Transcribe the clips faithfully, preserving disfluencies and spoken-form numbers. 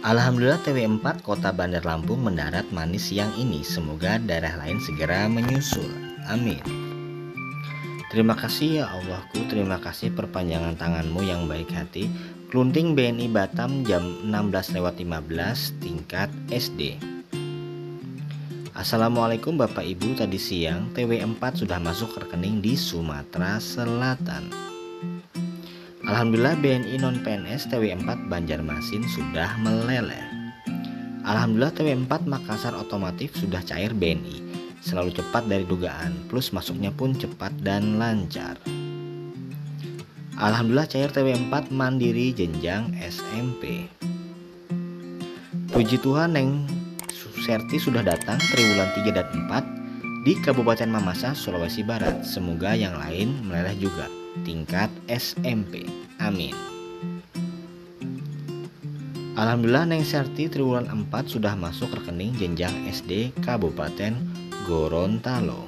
Alhamdulillah T W empat Kota Bandar Lampung mendarat manis siang ini. Semoga daerah lain segera menyusul. Amin. Terima kasih ya Allahku, terima kasih perpanjangan tanganmu yang baik hati. Klunting B N I Batam jam enam belas lewat lima belas tingkat S D. Assalamualaikum Bapak Ibu, tadi siang T W empat sudah masuk rekening di Sumatera Selatan. Alhamdulillah B N I non-P N S T W empat Banjarmasin sudah meleleh. Alhamdulillah T W empat Makassar otomotif sudah cair B N I. Selalu cepat dari dugaan, plus masuknya pun cepat dan lancar. Alhamdulillah cair T W empat Mandiri jenjang S M P. Puji Tuhan Neng Serti sudah datang triwulan tiga dan empat di Kabupaten Mamasa, Sulawesi Barat. Semoga yang lain meleleh juga. Tingkat S M P. Amin. Alhamdulillah Neng Serti triwulan empat sudah masuk rekening jenjang S D Kabupaten Gorontalo.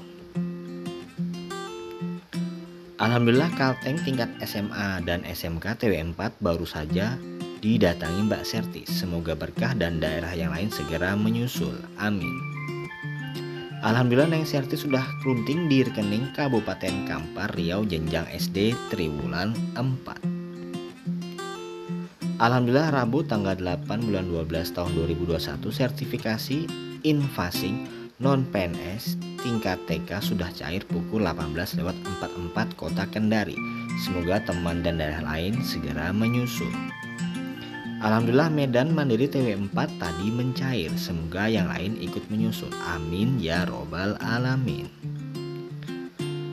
Alhamdulillah Kalteng tingkat S M A dan S M K T W empat baru saja didatangi Mbak Serti. Semoga berkah dan daerah yang lain segera menyusul. Amin. Alhamdulillah Neng Serti sudah klunting di rekening Kabupaten Kampar Riau jenjang S D triwulan empat. Alhamdulillah Rabu tanggal delapan bulan dua belas tahun dua ribu dua puluh satu sertifikasi invoicing non-P N S tingkat T K sudah cair pukul delapan belas lewat empat puluh empat Kota Kendari. Semoga teman dan daerah lain segera menyusul. Alhamdulillah Medan Mandiri T W empat tadi mencair, semoga yang lain ikut menyusul. Amin ya robbal alamin.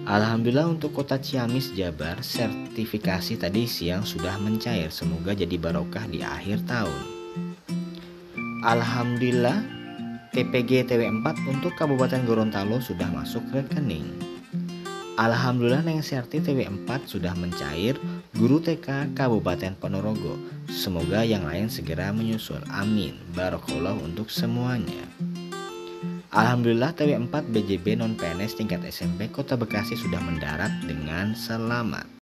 Alhamdulillah untuk Kota Ciamis Jabar sertifikasi tadi siang sudah mencair, semoga jadi barokah di akhir tahun. Alhamdulillah T P G T W empat untuk Kabupaten Gorontalo sudah masuk rekening. Alhamdulillah Neng Serti T W empat sudah mencair Guru T K Kabupaten Ponorogo. Semoga yang lain segera menyusul. Amin. Barakallah untuk semuanya. Alhamdulillah T W empat B J B non P N S tingkat S M P Kota Bekasi sudah mendarat dengan selamat.